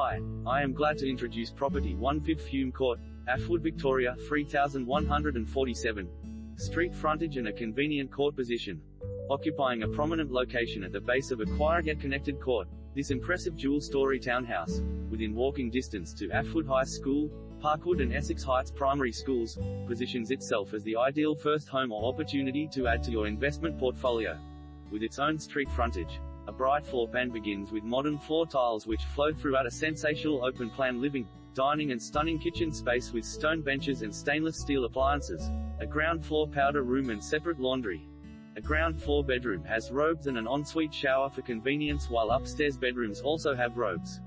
Hi, I am glad to introduce property 1 Pitt Hume Court, Ashwood, Victoria 3147. Street frontage and a convenient court position. Occupying a prominent location at the base of a quiet yet connected court, this impressive dual-story townhouse, within walking distance to Ashwood High School, Parkwood and Essex Heights primary schools, positions itself as the ideal first home or opportunity to add to your investment portfolio. With its own street frontage, a bright floor plan begins with modern floor tiles which flow throughout a sensational open-plan living, dining and stunning kitchen space with stone benches and stainless steel appliances, a ground floor powder room and separate laundry. A ground floor bedroom has robes and an ensuite shower for convenience, while upstairs bedrooms also have robes.